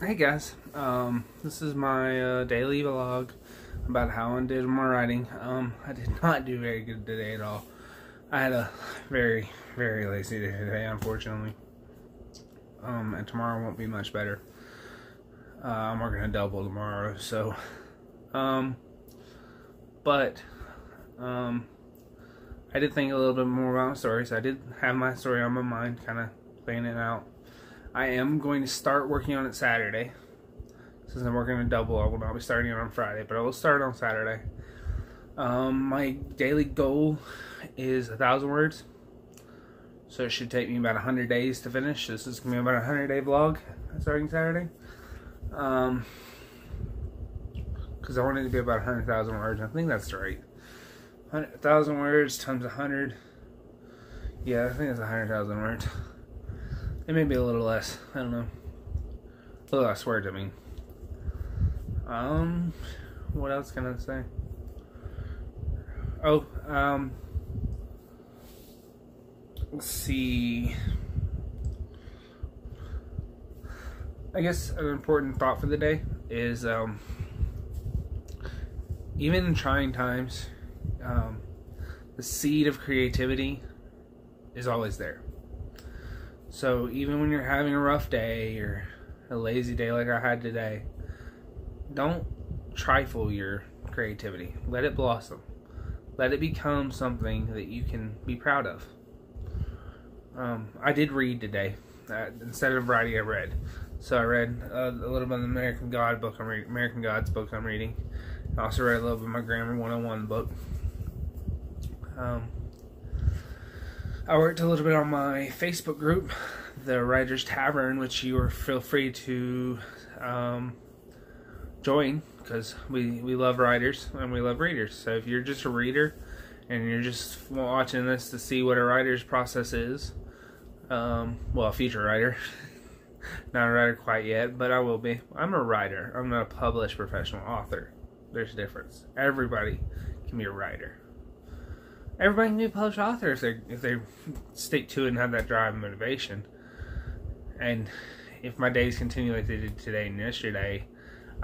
Hey guys, this is my daily vlog about how I did my writing. I did not do very good today at all. I had a very, very lazy day today, unfortunately. And tomorrow won't be much better. I'm working a double tomorrow, so. I did think a little bit more about my story, so I did have my story on my mind, kind of playing it out. I am going to start working on it Saturday. Since I'm working a double, I will not be starting it on Friday, but I will start on Saturday. My daily goal is 1,000 words. So it should take me about 100 days to finish. This is going to be about a 100-day vlog starting Saturday. Because I want it to be about 100,000 words. I think that's right. 100,000 words times 100. Yeah, I think it's 100,000 words. It may be a little less. I don't know. A little less words, I mean. What else can I say? Oh, let's see. I guess an important thought for the day is, even in trying times, the seed of creativity is always there. So even when you're having a rough day or a lazy day like I had today, don't trifle your creativity. Let it blossom. Let it become something that you can be proud of. I did read today. Instead of writing, I read. So I read a little bit of the American Gods book I'm reading. I also read a little bit of my Grammar 101 book. I worked a little bit on my Facebook group, The Writer's Tavern, which you are feel free to join, because we love writers and we love readers. So if you're just a reader and you're just watching this to see what a writer's process is, well, a future writer, not a writer quite yet, but I will be. I'm a writer. I'm not a published professional author. There's a difference. Everybody can be a writer. Everybody can be a published author if they stick to it and have that drive and motivation. And if my days continue like they did today and yesterday,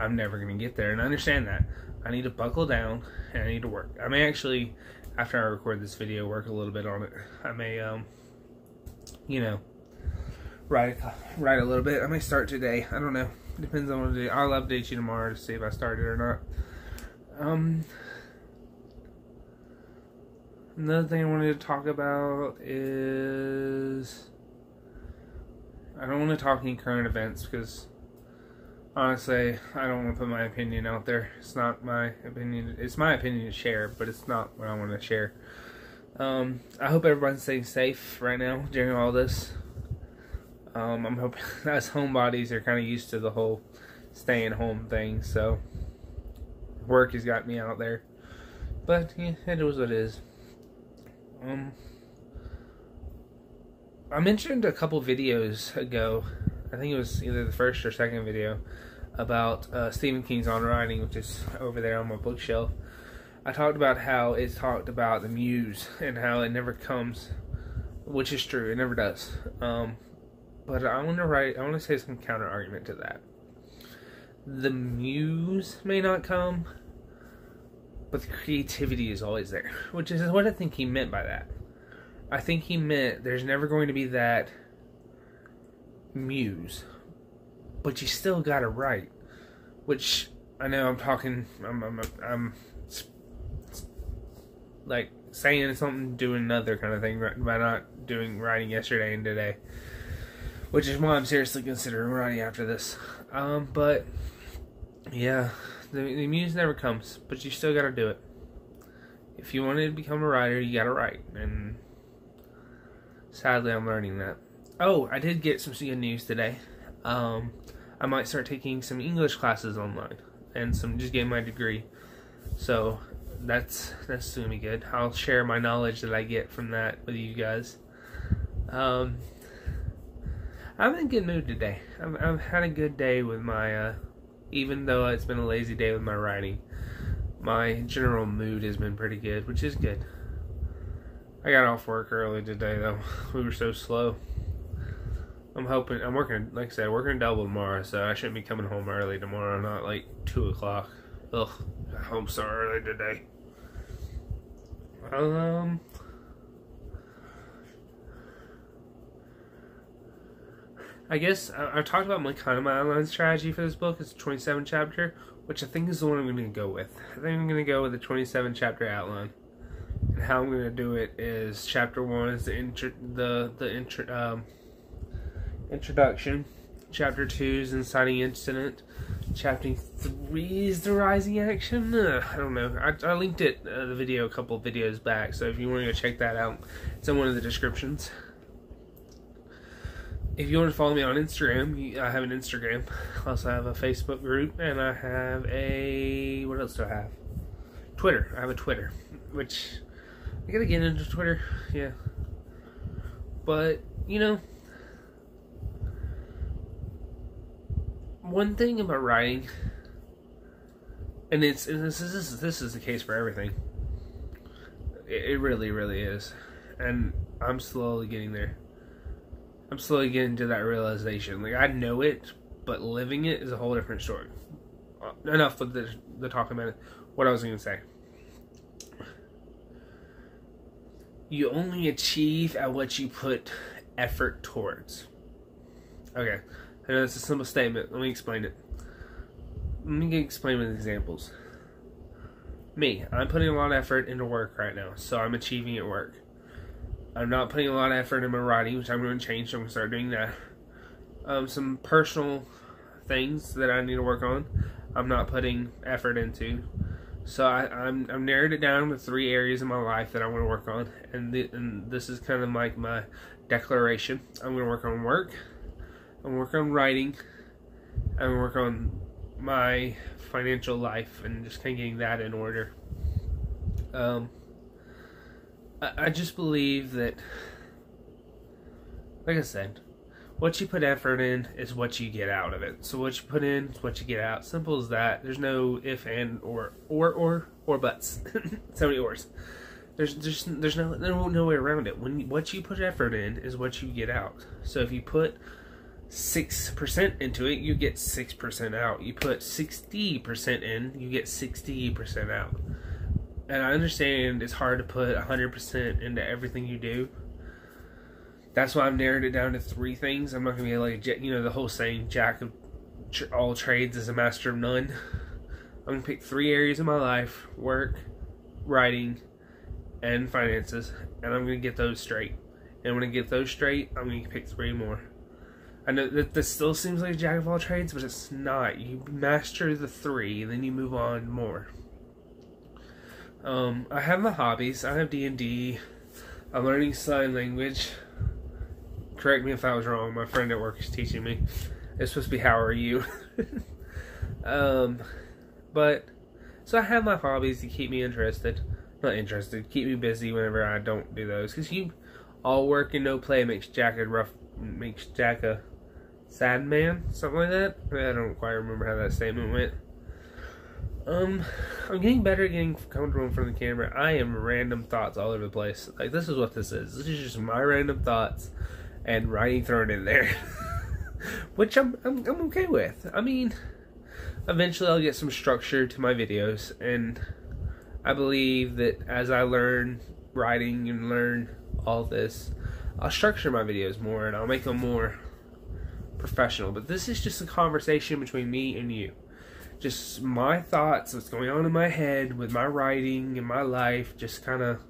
I'm never going to get there. And I understand that. I need to buckle down and I need to work. I may actually, after I record this video, work a little bit on it. I may, you know, write a little bit. I may start today. I don't know. Depends on what I do. I'll update you tomorrow to see if I started or not. Another thing I wanted to talk about is, I don't want to talk any current events because, honestly, I don't want to put my opinion out there. It's not my opinion. It's my opinion to share, but it's not what I want to share. I hope everyone's staying safe right now during all this. I'm hoping us homebodies are kind of used to the whole staying home thing, so work has got me out there. But, yeah, it is what it is. I mentioned a couple videos ago, I think it was either the first or second video, about Stephen King's On Writing, which is over there on my bookshelf. I talked about how it talked about the muse and how it never comes, which is true, it never does. But I want to say some counter argument to that. The muse may not come, but the creativity is always there, which is what I think he meant by that. I think he meant there's never going to be that muse, but you still gotta write. Which I know I'm like saying something, doing another kind of thing by not doing writing yesterday and today, which is why I'm seriously considering writing after this. But yeah. The muse never comes, but you still gotta do it. If you want to become a writer, you gotta write, and sadly, I'm learning that. Oh, I did get some good news today. I might start taking some English classes online, and some just getting my degree. So that's gonna be good. I'll share my knowledge that I get from that with you guys. I'm in a good mood today. I've had a good day with my. Even though it's been a lazy day with my writing, my general mood has been pretty good, which is good. I got off work early today, though. We were so slow. I'm hoping, I'm working, like I said, working in Dublin tomorrow, so I shouldn't be coming home early tomorrow, not like 2 o'clock. Ugh, I'm home so early today. I guess I talked about my kind of my outline strategy for this book. It's a 27 chapter, which I think is the one I'm going to go with. I think I'm going to go with the 27 chapter outline. And how I'm going to do it is chapter 1 is the introduction. Chapter 2 is inciting incident. Chapter 3 is the rising action. I don't know. I linked it the video a couple videos back, so if you want to go check that out, it's in one of the descriptions. If you want to follow me on Instagram, I have an Instagram. I also have a Facebook group, and I have a... what else do I have? Twitter. I have a Twitter, which... I gotta get into Twitter, yeah. But, you know... one thing about writing... and it's... and this is the case for everything. It really, really is. And I'm slowly getting there. I'm slowly getting to that realization. Like, I know it, but living it is a whole different story. Enough with the talking about it. What I was going to say. You only achieve at what you put effort towards. Okay. I know that's a simple statement. Let me explain it. Let me explain with examples. Me. I'm putting a lot of effort into work right now, so I'm achieving at work. I'm not putting a lot of effort in my writing, which I'm going to change, so I'm going to start doing that. Some personal things that I need to work on, I'm not putting effort into. So I've narrowed it down to 3 areas in my life that I want to work on. And this is kind of like my declaration. I'm going to work on work, I'm going to work on writing, I'm going to work on my financial life, and just kind of getting that in order. I just believe that, like I said, what you put effort in is what you get out of it. So what you put in is what you get out. Simple as that. There's no if, and, or buts. So many ors. There's no way around it. When what you put effort in is what you get out. So if you put 6% into it, you get 6% out. You put 60% in, you get 60% out. And I understand it's hard to put 100% into everything you do. That's why I've narrowed it down to 3 things. I'm not going to be like, you know, the whole saying, jack of all trades is a master of none. I'm going to pick 3 areas of my life: work, writing, and finances. And I'm going to get those straight. And when I get those straight, I'm going to pick 3 more. I know that this still seems like a jack of all trades, but it's not. You master the 3, then you move on more. I have my hobbies. I have D&D. I'm learning sign language. Correct me if I was wrong. My friend at work is teaching me. It's supposed to be how are you. So I have my hobbies to keep me interested. Not interested. Keep me busy whenever I don't do those. Because you all work and no play makes Jack a rough... makes Jack a sad man. Something like that. I don't quite remember how that statement went. I'm getting better at getting comfortable in front of the camera. I am random thoughts all over the place. Like, this is what this is. This is just my random thoughts and writing thrown in there. Which I'm okay with. I mean, eventually I'll get some structure to my videos, and I believe that as I learn writing and learn all this, I'll structure my videos more and I'll make them more professional. But this is just a conversation between me and you. Just my thoughts, what's going on in my head with my writing and my life, just kind of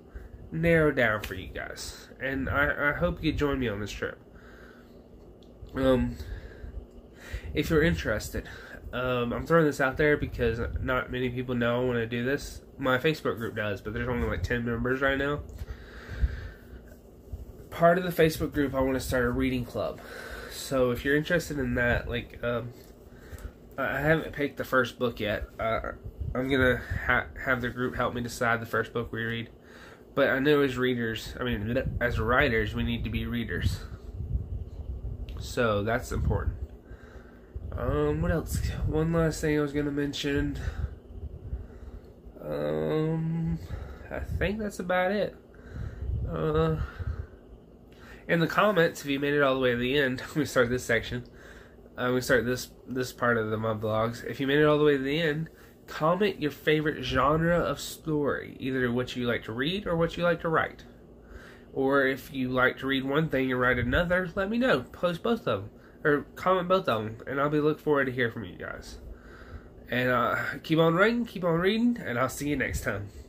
narrowed down for you guys. And I hope you join me on this trip. If you're interested, I'm throwing this out there because not many people know when I do this. My Facebook group does, but there's only like 10 members right now. Part of the Facebook group, I want to start a reading club. So if you're interested in that, like... I haven't picked the first book yet. I'm going to have the group help me decide the first book we read. But I know as readers, I mean, as writers, we need to be readers. So that's important. What else? One last thing I was going to mention. I think that's about it. in the comments, if you made it all the way to the end, we start this section. We start this part of the vlogs. If you made it all the way to the end, comment your favorite genre of story, either what you like to read or what you like to write. Or if you like to read one thing and write another, let me know. Post both of them, or comment both of them, and I'll be looking forward to hear from you guys. And keep on writing, keep on reading, and I'll see you next time.